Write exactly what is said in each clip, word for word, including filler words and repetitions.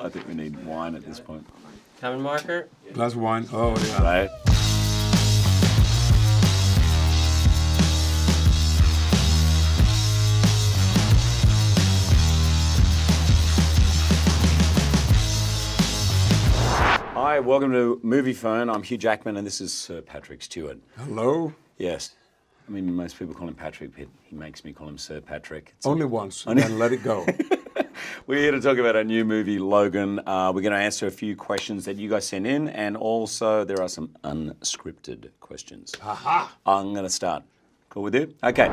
I think we need wine at this point. Coming, Marker? Glass of wine. Oh, yeah. Right. Hi, welcome to Movie Phone. I'm Hugh Jackman, and this is Sir Patrick Stewart. Hello. Yes. I mean, most people call him Patrick Pitt. He makes me call him Sir Patrick. It's only a... once, and then let it go. We're here to talk about our new movie, Logan. Uh, we're going to answer a few questions that you guys sent in, and also there are some unscripted questions. Aha! I'm going to start. Cool with you? Okay.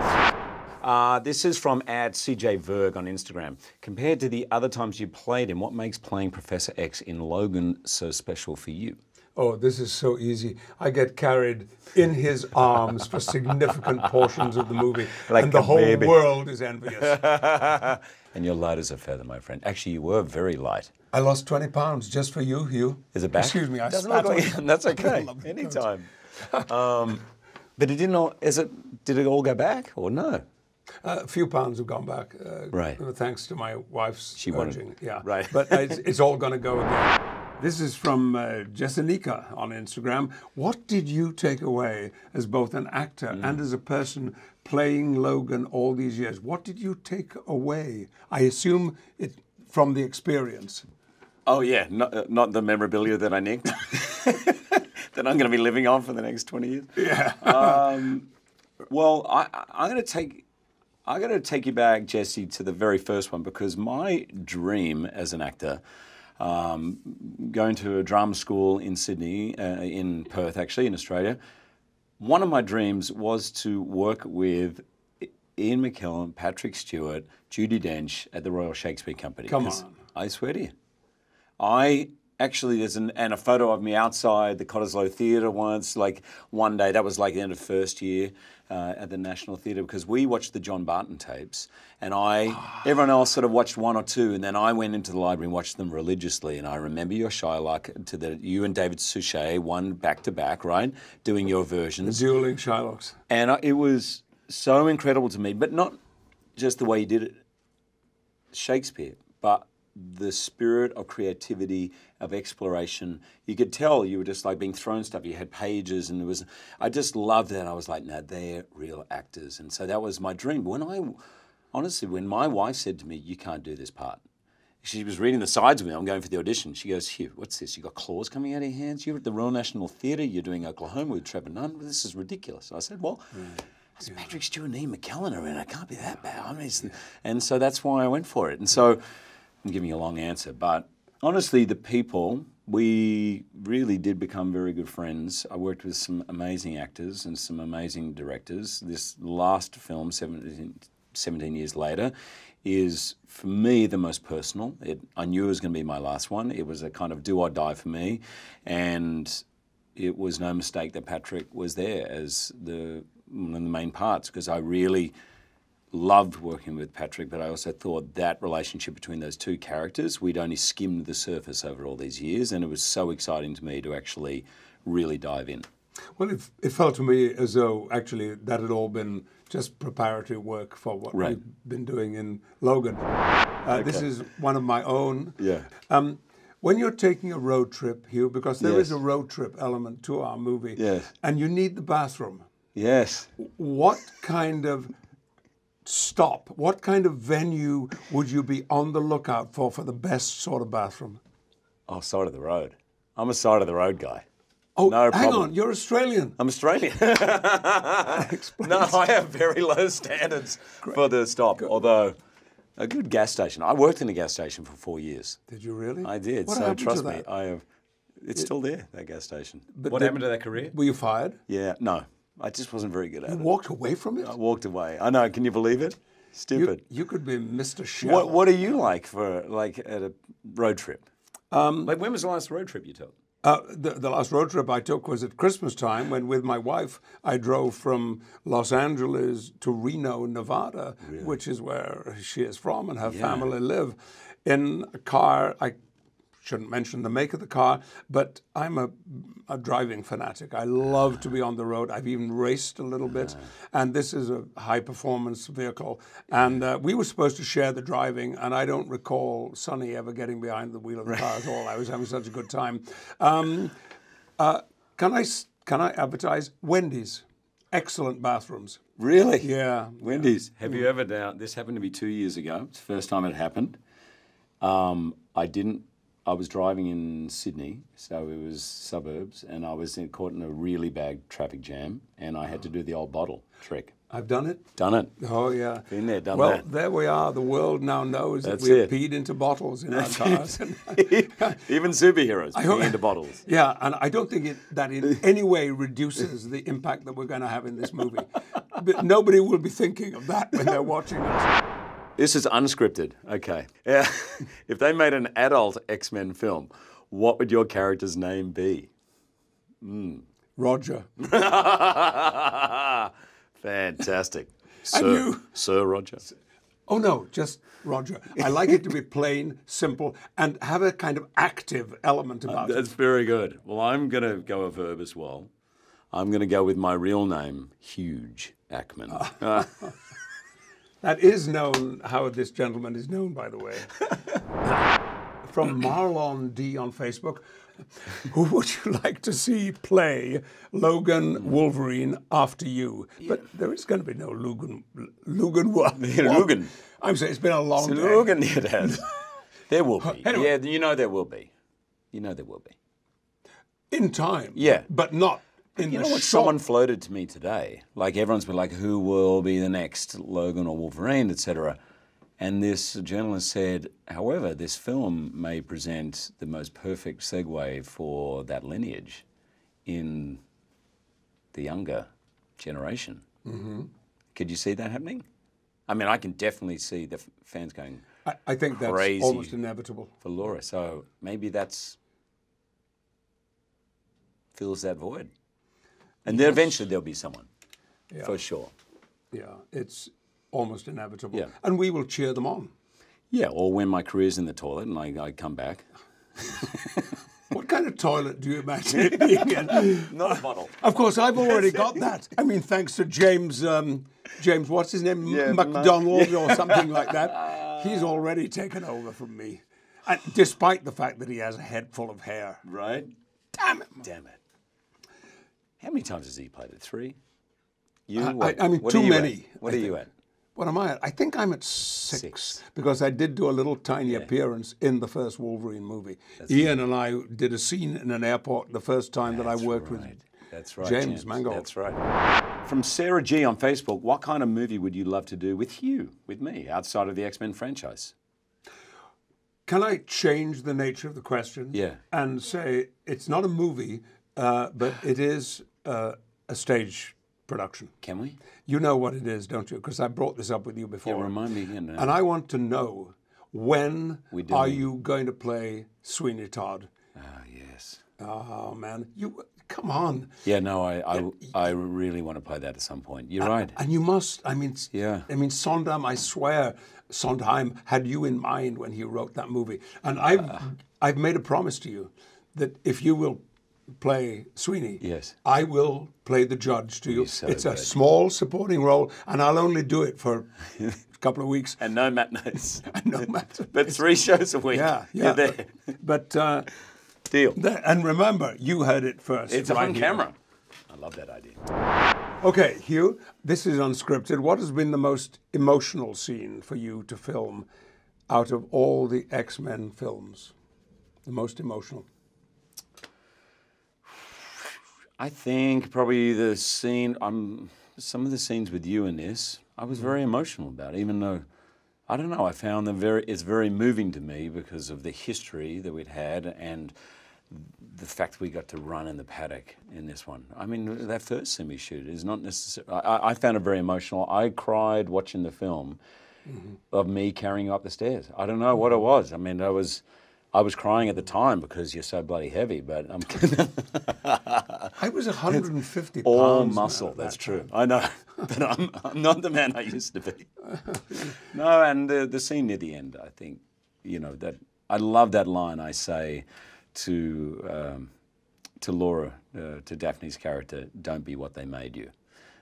Uh, this is from ad C J Verg on Instagram. Compared to the other times you played him, what makes playing Professor X in Logan so special for you? Oh, this is so easy. I get carried in his arms for significant portions of the movie, like and the whole baby. world is envious. And you're light as a feather, my friend. Actually, you were very light. I lost twenty pounds just for you, Hugh. Is it back? Excuse me, I Doesn't look like That's okay, anytime. um, but it didn't all, is it, did it all go back or no? Uh, a few pounds have gone back, uh, right. thanks to my wife's she urging. Wanted, yeah, right. But it's, it's all going to go again. This is from uh, Jessica on Instagram. What did you take away as both an actor mm. and as a person playing Logan all these years? What did you take away? I assume it from the experience. Oh yeah, not, uh, not the memorabilia that I nicked. That I'm going to be living on for the next twenty years. Yeah. um, well, I, I'm going to take. I'm going to take you back, Jesse, to the very first one, because my dream as an actor, um, going to a drama school in Sydney, uh, in Perth actually, in Australia, one of my dreams was to work with Ian McKellen, Patrick Stewart, Judi Dench at the Royal Shakespeare Company. Come on. I swear to you. I... Actually, there's an, and a photo of me outside the Cottesloe Theatre once, like one day, that was like the end of first year uh, at the National Theatre, because we watched the John Barton tapes, and I, oh. everyone else sort of watched one or two, and then I went into the library and watched them religiously, and I remember your Shylock, to the, you and David Suchet, one back-to-back, right, doing your versions. The dueling Shylocks. And I, it was so incredible to me, but not just the way you did it, Shakespeare, but the spirit of creativity, of exploration. You could tell you were just like being thrown stuff. You had pages and there was, I just loved that. I was like, no, they're real actors. And so that was my dream. When I, honestly, when my wife said to me, you can't do this part. She was reading the sides with me. I'm going for the audition. She goes, Hugh, what's this? You got claws coming out of your hands? You're at the Royal National Theatre. You're doing Oklahoma with Trevor Nunn. This is ridiculous. I said, well, mm. it's yeah. Patrick Stewart and Ian McKellen around. I can't be that bad. I mean, yeah. And so that's why I went for it. And so, I'm giving you a long answer, but honestly, the people, we really did become very good friends. I worked with some amazing actors and some amazing directors. This last film, seventeen years later, is for me the most personal. It, I knew it was going to be my last one. It was a kind of do or die for me, and it was no mistake that Patrick was there as the, one of the main parts, because I really loved working with Patrick, but I also thought that relationship between those two characters, we'd only skimmed the surface over all these years, and it was so exciting to me to actually really dive in. Well, it, it felt to me as though actually that had all been just preparatory work for what right. we've been doing in Logan. Uh, okay. This is one of my own. Yeah. Um, when you're taking a road trip, Hugh, because there yes. is a road trip element to our movie, yes. and you need the bathroom. Yes. What kind of stop. What kind of venue would you be on the lookout for for the best sort of bathroom? Oh, side of the road. I'm a side of the road guy. Oh, no hang problem. on, you're Australian. I'm Australian. No, I have very low standards Great. for the stop, good. although a good gas station. I worked in a gas station for four years. Did you really? I did, what so trust me, I have, it's it, still there, that gas station. But what did, happened to that career? Were you fired? Yeah, no. I just wasn't very good at you it. You walked away from it? I walked away. I know, can you believe it? Stupid. You, you could be Mister Shell. What, what are you like for, like, at a road trip? Um, like, when was the last road trip you took? Uh, the, the last road trip I took was at Christmas time when, with my wife, I drove from Los Angeles to Reno, Nevada, really? which is where she is from and her yeah. family live, in a car. I shouldn't mention the make of the car, but I'm a, a driving fanatic. I love to be on the road. I've even raced a little bit, and this is a high-performance vehicle. And uh, we were supposed to share the driving, and I don't recall Sonny ever getting behind the wheel of the car at all. I was having such a good time. Um, uh, can I can I advertise Wendy's? Excellent bathrooms. Really? Yeah. Wendy's. Yeah. Have you ever now? This happened to me two years ago. It's the first time it happened. Um, I didn't. I was driving in Sydney, so it was suburbs, and I was in, caught in a really bad traffic jam, and I had to do the old bottle trick. I've done it. Done it. Oh, yeah. Been there, done well, that. Well, there we are. The world now knows That's that we have peed into bottles in That's our cars. Even superheroes I pee hope, into bottles. Yeah, and I don't think it, that in any way reduces the impact that we're going to have in this movie. But nobody will be thinking of that when they're watching us. This is unscripted. Okay. Yeah. If they made an adult X-Men film, what would your character's name be? Mm. Roger. Fantastic. Sir, you, Sir Roger. Oh, no, just Roger. I like it to be plain, simple, and have a kind of active element about uh, that's it. That's very good. Well, I'm going to go a verb as well. I'm going to go with my real name, Hugh Jackman. Uh, that is known, how this gentleman is known, by the way. From Marlon D on Facebook. Who would you like to see play Logan Wolverine after you? Yeah. But there is going to be no Logan. Logan what? Logan. I'm sorry, it's been a long it's a day. Logan, it has. There will be. Anyway. Yeah, you know there will be. You know there will be. In time. Yeah. But not in you the know what? Short... Someone floated to me today. Like, everyone's been like, who will be the next Logan or Wolverine, et cetera. And this journalist said, however, this film may present the most perfect segue for that lineage in the younger generation. Mm-hmm. Could you see that happening? I mean, I can definitely see the fans going I, I think crazy that's almost inevitable. For Laura, so maybe that's fills that void. And yes. Then eventually there'll be someone, yeah. For sure. Yeah, it's... almost inevitable. Yeah. And we will cheer them on. Yeah, or when my career's in the toilet and I, I come back. What kind of toilet do you imagine it being in? Not a bottle. Of course, I've already got that. I mean, thanks to James, um, James, what's his name? Yeah, McDonald yeah. or something like that. He's already taken over from me. And despite the fact that he has a head full of hair. Right. Damn it. Damn it. How many times has he played it? Three? You? Uh, I, I mean, what too many. At? What I are think. you at? What am I at? I think I'm at six, six. because I did do a little tiny yeah. appearance in the first Wolverine movie. That's Ian right. and I did a scene in an airport the first time That's that I worked right. with That's right, James, James Mangold. That's right. From Sarah G on Facebook, what kind of movie would you love to do with Hugh, with me, outside of the X-Men franchise? Can I change the nature of the question yeah. and say it's not a movie, uh, but it is uh, a stage production. Can we? You know what it is, don't you? Because I brought this up with you before. Yeah, remind me again. And I want to know, when are you going to play Sweeney Todd? Ah, yes. Oh, man. You, come on. Yeah, no, I, I, I really want to play that at some point. You're and, right. And you must. I mean, yeah. I mean, Sondheim, I swear, Sondheim had you in mind when he wrote that movie. And I've, uh, I've made a promise to you that if you will play Sweeney, yes, I will play the judge to you. So it's good. A small supporting role, and I'll only do it for a couple of weeks. And no matinees. And no matinees. But three shows a week. Yeah, yeah. You're there. But, but uh, deal. There, and remember, you heard it first. It's right on here. Camera. I love that idea. Okay, Hugh, this is unscripted. What has been the most emotional scene for you to film out of all the X-Men films? The most emotional. I think probably the scene, um, some of the scenes with you in this, I was very emotional about, even though, I don't know, I found them very, it's very moving to me because of the history that we'd had and the fact we got to run in the paddock in this one. I mean, that first scene we shoot is not necessarily, I, I found it very emotional. I cried watching the film mm-hmm. of me carrying up the stairs. I don't know what it was. I mean, I was... I was crying at the time because you're so bloody heavy, but I'm kidding. I was one hundred fifty pounds. All muscle, that's true. I know, but I'm, I'm not the man I used to be. No, and the, the scene near the end, I think, you know, that I love that line I say to, um, to Laura, uh, to Daphne's character, don't be what they made you.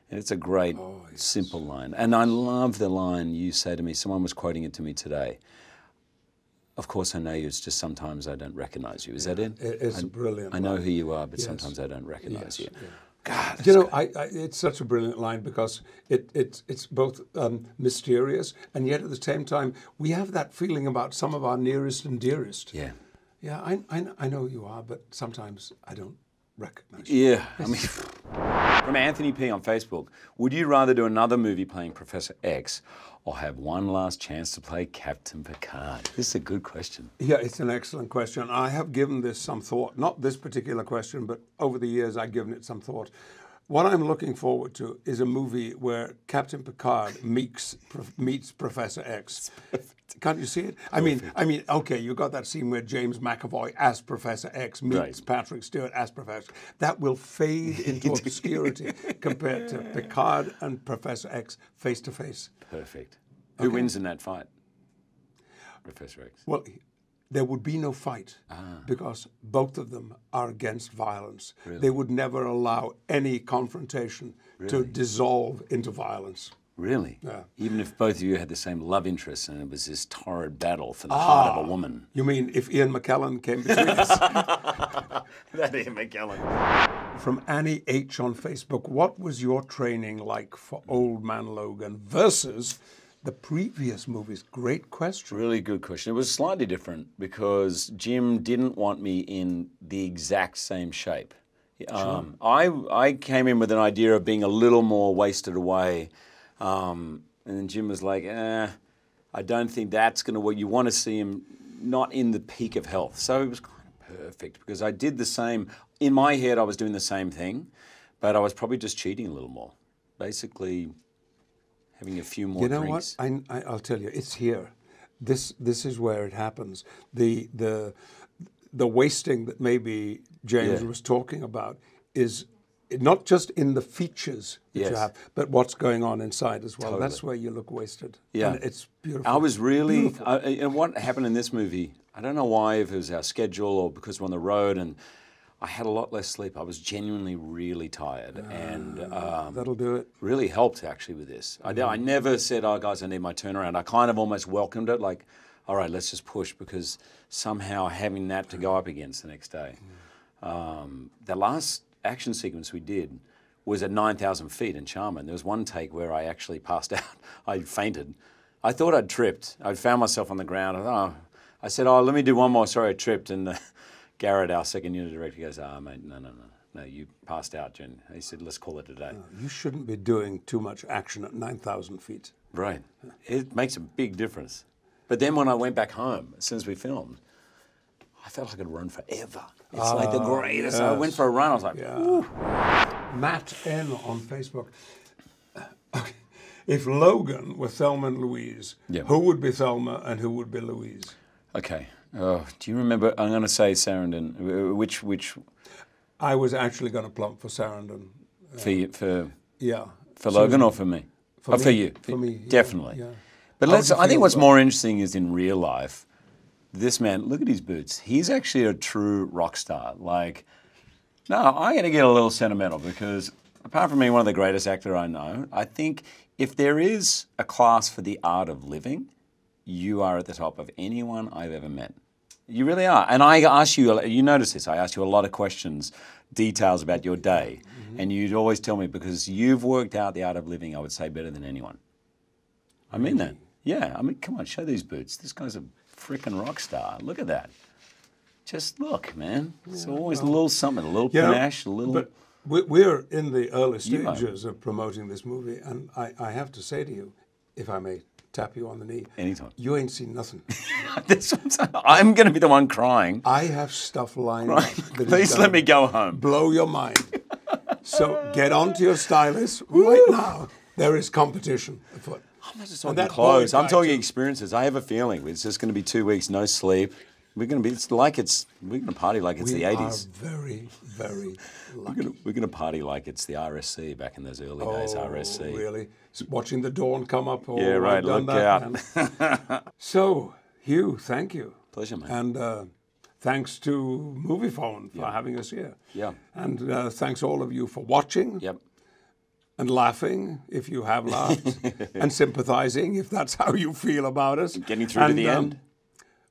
And it's a great, oh, yes. simple line. And I love the line you say to me, someone was quoting it to me today, of course I know you, it's just sometimes I don't recognise you. Is yeah, that it? It's I, brilliant. I know line. Who you are, but yes. sometimes I don't recognise yes, you. Yeah. God, you know, I, I, it's such a brilliant line because it, it, it's both um, mysterious and yet at the same time we have that feeling about some of our nearest and dearest. Yeah. Yeah, I, I, I know you are, but sometimes I don't recognise you. Yeah. I mean, from Anthony P on Facebook, would you rather do another movie playing Professor X or have one last chance to play Captain Picard? This is a good question. Yeah, it's an excellent question. I have given this some thought, not this particular question, but over the years I've given it some thought. What I'm looking forward to is a movie where Captain Picard meets, meets Professor X. Can't you see it? I mean, Perfect. I mean, okay, you got that scene where James McAvoy as Professor X meets right. Patrick Stewart as Professor. That will fade into obscurity compared to Picard and Professor X face to face. Perfect. Okay. Who wins in that fight? Professor X. Well, there would be no fight ah. because both of them are against violence. Really? They would never allow any confrontation really? to dissolve into violence. Really? Yeah. Even if both of you had the same love interests and it was this torrid battle for the ah, heart of a woman. You mean if Ian McKellen came between us? That Ian McKellen. From Annie H on Facebook, what was your training like for Old Man Logan versus the previous movies? Great question. Really good question. It was slightly different because Jim didn't want me in the exact same shape. Sure. Um, I, I came in with an idea of being a little more wasted away. Um, and then Jim was like, eh, I don't think that's going to work. You want to see him not in the peak of health. So it was kind of perfect because I did the same. In my head, I was doing the same thing, but I was probably just cheating a little more. Basically, having a few more drinks. You know what? I, I, I'll tell you, it's here. This, this is where it happens. The, the, the wasting that maybe James yeah. was talking about is not just in the features that yes. you have, but what's going on inside as well. Totally. That's where you look wasted. Yeah. And it's beautiful. I was really, I, and what happened in this movie, I don't know why, if it was our schedule or because we're on the road, and I had a lot less sleep. I was genuinely really tired. Uh, and um, that'll do it. Really helped actually with this. I, I never said, oh guys, I need my turnaround. I kind of almost welcomed it, like, all right, let's just push, because somehow having that to go up against the next day. Um, the last action sequence we did was at nine thousand feet in Chama, and there was one take where I actually passed out. I fainted. I thought I'd tripped. I found myself on the ground. I, thought, oh. I said, oh, let me do one more. Sorry, I tripped. And uh, Garrett, our second unit director, goes, ah, oh, mate, no, no, no. No, you passed out, Jen. He said, let's call it a day. Oh, you shouldn't be doing too much action at nine thousand feet. Right. It makes a big difference. But then when I went back home, as soon as we filmed, I felt like I could run forever. It's oh, like the greatest. Yes. I went for a run, I was like, yeah. Woo. Matt N on Facebook. Okay. If Logan were Thelma and Louise, yep. who would be Thelma and who would be Louise? Okay. Oh, do you remember, I'm going to say Sarandon. Which, which? I was actually going to plump for Sarandon. Uh, for you, for, yeah. for Logan so, or for me? For, oh, me, for you. For me. Definitely. Yeah. But let's, I think what's about? more interesting is in real life, this man, look at his boots. He's actually a true rock star. Like, no, I'm going to get a little sentimental because apart from being one of the greatest actors I know, I think if there is a class for the art of living, you are at the top of anyone I've ever met. You really are. And I ask you, you notice this, I ask you a lot of questions, details about your day. Mm-hmm. And you'd always tell me because you've worked out the art of living, I would say, better than anyone. I mean that. Yeah, I mean, come on, show these boots. This guy's a freaking rock star. Look at that. Just look, man. It's yeah, always well, a little something, a little yeah, panache, a little... But we're in the early stages of promoting this movie, and I, I have to say to you, if I may tap you on the knee... Anytime. You ain't seen nothing. This I'm going to be the one crying. I have stuff lined right. up. That Please let me go home. Blow your mind. So get on to your stylist Woo. right now. There is competition afoot. I'm not just talking clothes. I'm talking experiences. I have a feeling it's just going to be two weeks, no sleep. We're going to be. It's like it's. We're going to party like it's the eighties. We are very, very lucky. We're going, to, we're going to party like it's the R S C back in those early oh, days. R S C. Really? So watching the dawn come up. Oh, yeah, right. Look out. So, Hugh, thank you. Pleasure, man. And uh, thanks to Movie Phone for yeah. having us here. Yeah. And uh, thanks all of you for watching. Yep. And laughing, if you have laughed, and sympathizing, if that's how you feel about us. Getting through and, to the um, end.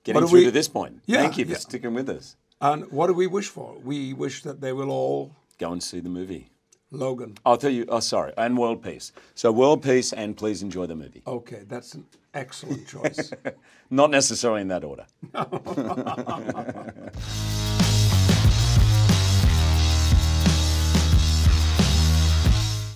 Getting through we, to this point. Yeah, thank you for yeah. sticking with us. And what do we wish for? We wish that they will all... go and see the movie. Logan. I'll tell you, oh, sorry, and World Peace. So World Peace and please enjoy the movie. Okay, that's an excellent choice. Not necessarily in that order.